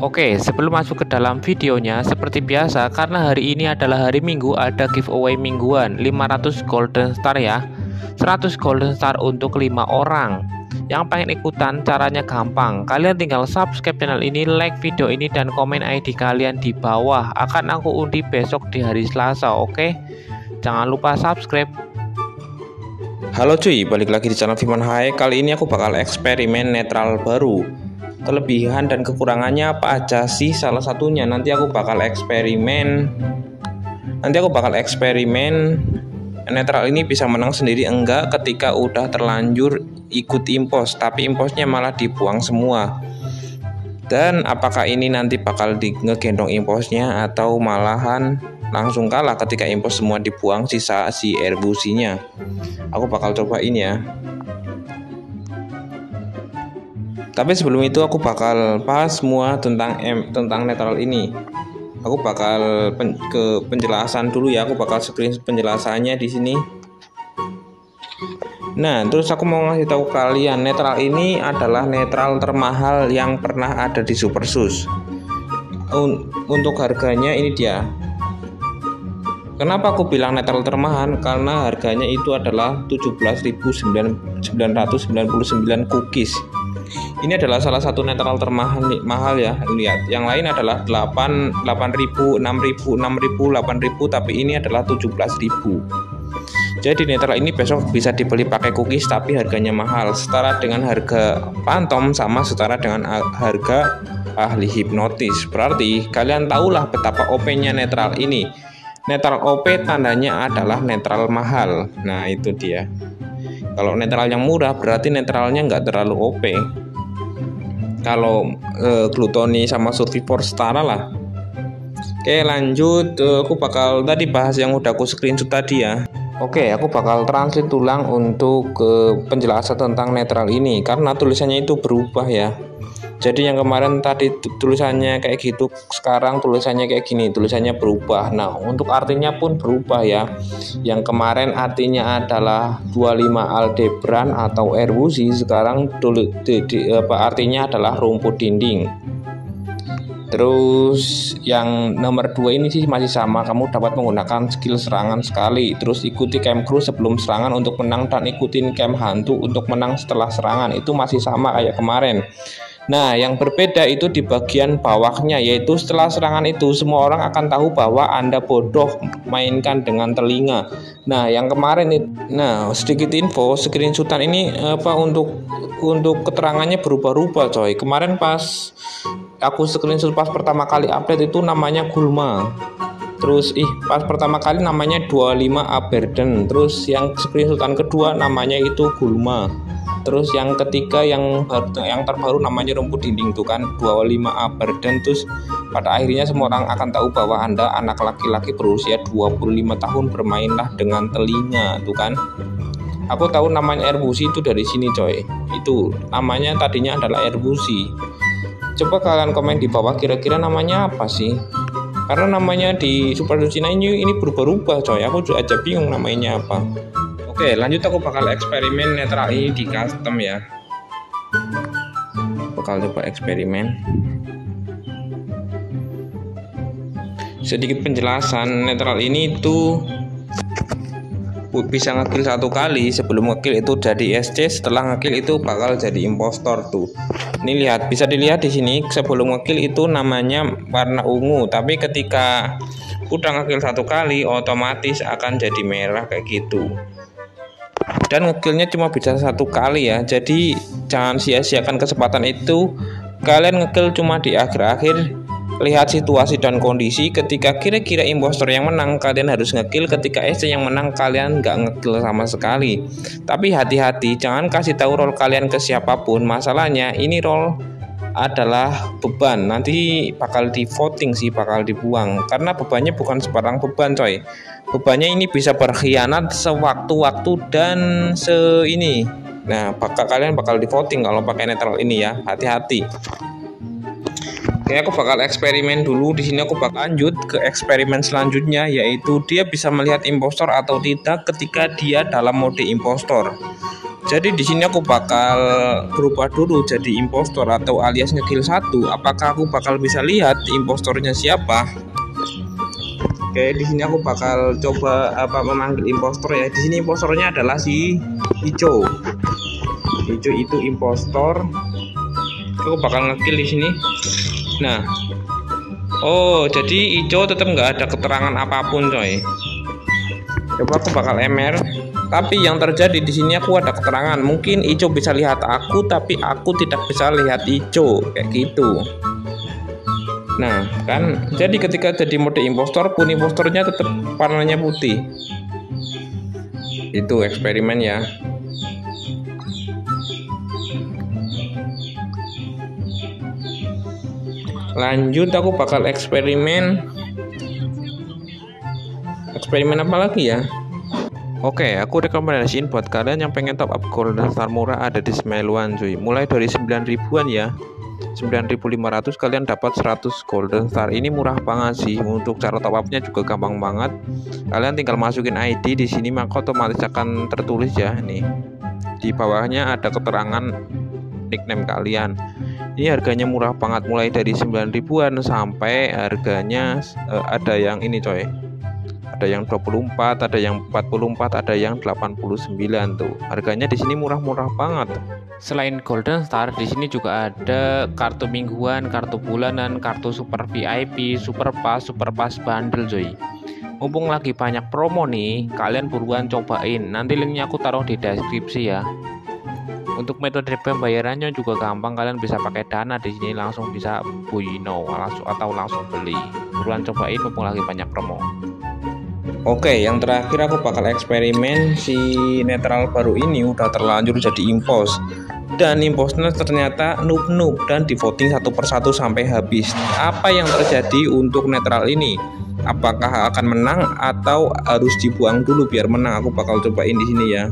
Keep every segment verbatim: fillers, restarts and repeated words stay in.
Oke, sebelum masuk ke dalam videonya, seperti biasa, karena hari ini adalah hari Minggu, ada giveaway mingguan lima ratus Golden Star ya, seratus Golden Star untuk lima orang. Yang pengen ikutan caranya gampang, kalian tinggal subscribe channel ini, like video ini, dan komen I D kalian di bawah. Akan aku undi besok di hari Selasa, oke? Jangan lupa subscribe. Halo cuy, balik lagi di channel Viman Hai. Kali ini aku bakal eksperimen netral baru. Kelebihan dan kekurangannya apa aja sih? Salah satunya nanti aku bakal eksperimen Nanti aku bakal eksperimen netral ini bisa menang sendiri enggak ketika udah terlanjur ikut impos, tapi imposnya malah dibuang semua. Dan apakah ini nanti bakal di ngegendong imposnya atau malahan langsung kalah ketika impos semua dibuang sisa si erwuzynya. Aku bakal cobain ya. Tapi sebelum itu aku bakal bahas semua tentang M, tentang netral ini. Aku bakal pen, ke penjelasan dulu ya, aku bakal screen penjelasannya di sini. Nah, terus aku mau ngasih tahu kalian, netral ini adalah netral termahal yang pernah ada di Super Sus. Un, untuk harganya ini dia. Kenapa aku bilang netral termahal? Karena harganya itu adalah tujuh belas ribu sembilan ratus sembilan puluh sembilan cookies. Ini adalah salah satu netral termahal mahal ya, lihat. Yang lain adalah delapan, delapan ribu, enam ribu, enam ribu, delapan ribu, tapi ini adalah tujuh belas ribu. Jadi netral ini besok bisa dibeli pakai cookies tapi harganya mahal, setara dengan harga Pantom sama setara dengan harga ahli hipnotis. Berarti kalian tahulah betapa O P-nya netral ini. Netral O P tandanya adalah netral mahal. Nah, itu dia. Kalau netral yang murah berarti netralnya nggak terlalu O P. Kalau e, glutoni sama survivor setara lah. Oke lanjut, e, aku bakal tadi bahas yang udah aku screenshot tadi ya. Oke, aku bakal translate ulang untuk e, penjelasan tentang netral ini karena tulisannya itu berubah ya. Jadi yang kemarin tadi tulisannya kayak gitu, sekarang tulisannya kayak gini, tulisannya berubah. Nah, untuk artinya pun berubah ya. Yang kemarin artinya adalah dua puluh lima Aldebaran atau erwuzy, sekarang tulis di, di, apa, artinya adalah rumput dinding. Terus yang nomor dua ini sih masih sama, kamu dapat menggunakan skill serangan sekali. Terus ikuti camp crew sebelum serangan untuk menang dan ikutin camp hantu untuk menang setelah serangan. Itu masih sama kayak kemarin. Nah, yang berbeda itu di bagian bawahnya, yaitu setelah serangan itu semua orang akan tahu bahwa Anda bodoh, mainkan dengan telinga. Nah, yang kemarin itu, nah sedikit info, screenshotan ini apa untuk untuk keterangannya berubah-ubah, coy. Kemarin pas aku screenshot pas pertama kali update itu namanya Gulma. Terus ih pas pertama kali namanya dua puluh lima Aberden. Terus yang screenshotan kedua namanya itu Gulma. Terus yang ketiga yang baru, yang terbaru namanya rumput dinding tuh kan dua puluh lima Aberden. Terus pada akhirnya semua orang akan tahu bahwa Anda anak laki-laki berusia dua puluh lima tahun, bermainlah dengan telinga tuh kan. Aku tahu namanya erwuzy itu dari sini coy. Itu namanya tadinya adalah erwuzy. Coba kalian komen di bawah kira-kira namanya apa sih? Karena namanya di Super Sus ini ini berubah-ubah coy. Aku juga aja bingung namanya apa. Oke, lanjut aku bakal eksperimen netral ini di custom ya. Bakal coba eksperimen. Sedikit penjelasan, netral ini itu bisa ngekill satu kali, sebelum ngekill itu jadi S C, setelah ngekill itu bakal jadi impostor tuh. Ini lihat, bisa dilihat di sini sebelum ngekill itu namanya warna ungu, tapi ketika udah ngekill satu kali otomatis akan jadi merah kayak gitu. Dan ngekillnya cuma bisa satu kali ya, jadi jangan sia-siakan kesempatan itu. Kalian ngekill cuma di akhir-akhir, lihat situasi dan kondisi. Ketika kira-kira impostor yang menang kalian harus ngekill, ketika S C yang menang kalian nggak ngekill sama sekali. Tapi hati-hati, jangan kasih tahu role kalian ke siapapun. Masalahnya ini role adalah beban, nanti bakal di voting sih, bakal dibuang karena bebannya bukan sebarang beban coy. Bebannya ini bisa berkhianat sewaktu-waktu dan se ini. Nah, bakal kalian bakal di voting kalau pakai netral ini ya, hati-hati. Oke, aku bakal eksperimen dulu di sini. Aku bakal lanjut ke eksperimen selanjutnya, yaitu dia bisa melihat impostor atau tidak ketika dia dalam mode impostor. Jadi di sini aku bakal berubah dulu jadi impostor atau alias ngekill satu. Apakah aku bakal bisa lihat impostornya siapa? Oke, di sini aku bakal coba apa memanggil impostor ya. Di sini impostornya adalah si hijau. Hijau itu impostor. Aku bakal ngekill di sini. Nah, oh jadi hijau tetap nggak ada keterangan apapun coy. Coba aku bakal M R. Tapi yang terjadi di sini aku ada keterangan. Mungkin Ijo bisa lihat aku, tapi aku tidak bisa lihat Ijo, kayak gitu. Nah kan, jadi ketika jadi mode impostor pun impostornya tetap warnanya putih. Itu eksperimen ya. Lanjut aku bakal eksperimen. Eksperimen apa lagi ya? Oke, okay, aku rekomendasiin buat kalian yang pengen top up Golden Star murah ada di Smile One cuy. Mulai dari sembilan ribuan ya, sembilan ribu lima ratus kalian dapat seratus Golden Star. Ini murah banget sih. Untuk cara top upnya juga gampang banget. Kalian tinggal masukin I D di sini, maka otomatis akan tertulis ya. Nih di bawahnya ada keterangan nickname kalian. Ini harganya murah banget, mulai dari sembilan ribuan sampai harganya uh, ada yang ini coy. Ada yang dua puluh empat, ada yang empat puluh empat, ada yang delapan puluh sembilan tuh. Harganya di sini murah-murah banget. Selain Golden Star, di sini juga ada kartu mingguan, kartu bulanan, kartu Super V I P, Super Pas, Super Pas Bundle, coy. Mumpung lagi banyak promo nih, kalian buruan cobain. Nanti linknya aku taruh di deskripsi ya. Untuk metode pembayarannya juga gampang, kalian bisa pakai Dana di sini, langsung bisa Buino langsung atau langsung beli. Buruan cobain mumpung lagi banyak promo. Oke, yang terakhir aku bakal eksperimen si netral baru ini udah terlanjur jadi impos. Dan imposnya ternyata noob-noob dan di voting satu persatu sampai habis. Apa yang terjadi untuk netral ini? Apakah akan menang atau harus dibuang dulu biar menang? Aku bakal cobain di sini ya.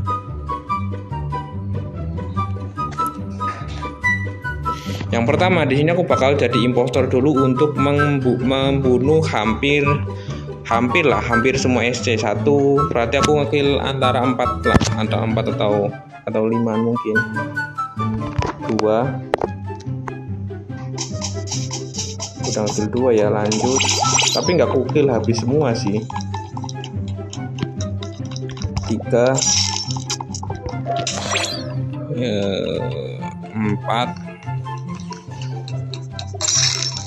Yang pertama di sini aku bakal jadi impostor dulu untuk membunuh hampir hampir lah hampir semua S C satu, berarti aku ngekill antara empat lah, antara empat atau atau lima mungkin dua. Udah ngekill dua ya, lanjut. Tapi nggak kukill habis semua sih. Tiga, empat.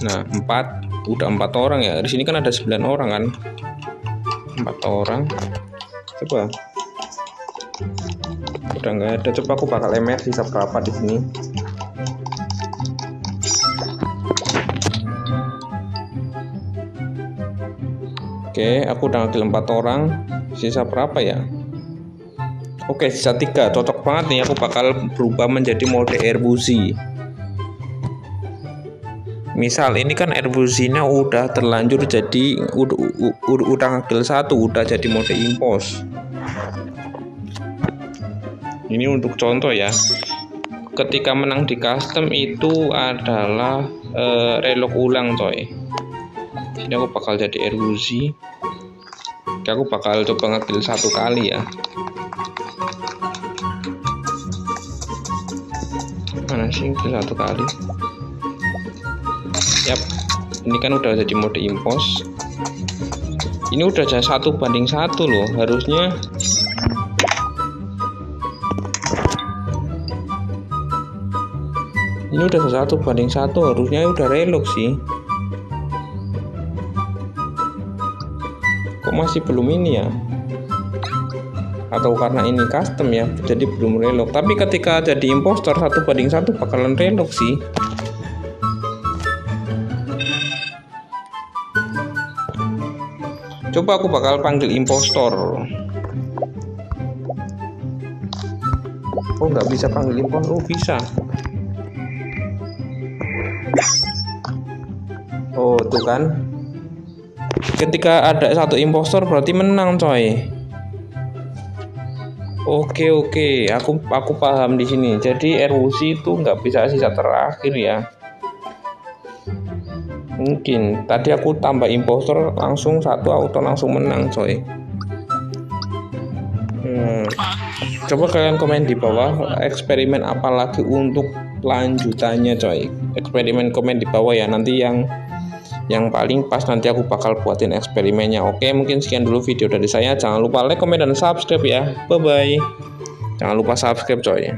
Nah empat. Udah empat orang ya. Di sini kan ada sembilan orang kan. Empat orang. Coba. Udah nggak ada. Coba aku bakal M R sisa berapa di sini. Oke, aku udah ngambil empat orang. Sisa berapa ya? Oke, sisa tiga. Cocok banget nih. Aku bakal berubah menjadi mode erwuzy. Misal ini kan erwuzy-nya udah terlanjur jadi udah udah ngekill satu, udah jadi mode impos. Ini untuk contoh ya. Ketika menang di custom itu adalah uh, relog ulang coy. Ini aku bakal jadi erwuzy. Aku bakal coba ngekill satu kali ya. Mana sih ngekill satu kali? Yap, ini kan udah jadi mode impos. Ini udah jadi satu banding satu loh, harusnya. Ini udah satu banding satu, harusnya udah relog sih. Kok masih belum ini ya? Atau karena ini custom ya, jadi belum relog. Tapi ketika jadi impostor satu banding satu bakalan relog sih. Coba aku bakal panggil impostor. Oh nggak bisa panggil impostor, oh, bisa. Oh tuh kan. Ketika ada satu impostor berarti menang coy. Oke oke, aku aku paham di sini. Jadi erwuzy itu nggak bisa sisa terakhir ya. Mungkin tadi aku tambah impostor langsung satu auto langsung menang coy. hmm. Coba kalian komen di bawah eksperimen apa lagi untuk lanjutannya coy. Eksperimen komen di bawah ya, nanti yang yang paling pas nanti aku bakal buatin eksperimennya. Oke, mungkin sekian dulu video dari saya. Jangan lupa like, komen, dan subscribe ya. Bye bye. Jangan lupa subscribe coy.